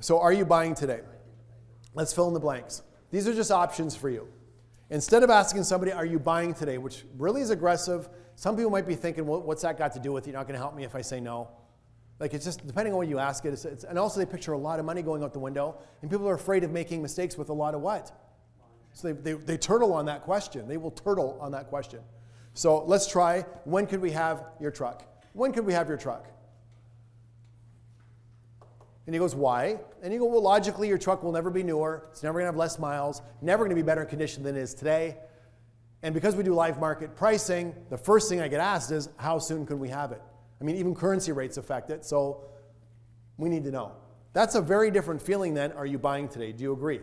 So are you buying today? Let's fill in the blanks. These are just options for you. Instead of asking somebody, are you buying today, which really is aggressive, some people might be thinking, well, what's that got to do with it? You're not going to help me if I say no. Like, it's just, depending on what you ask it, and also they picture a lot of money going out the window, and people are afraid of making mistakes with a lot of what? So they turtle on that question. They will turtle on that question. So let's try, when could we have your truck? When could we have your truck? And he goes, why? And you go, well, logically, your truck will never be newer. It's never going to have less miles. Never going to be better in condition than it is today. And because we do live market pricing, the first thing I get asked is, how soon could we have it? I mean, even currency rates affect it, so we need to know. That's a very different feeling than, are you buying today? Do you agree?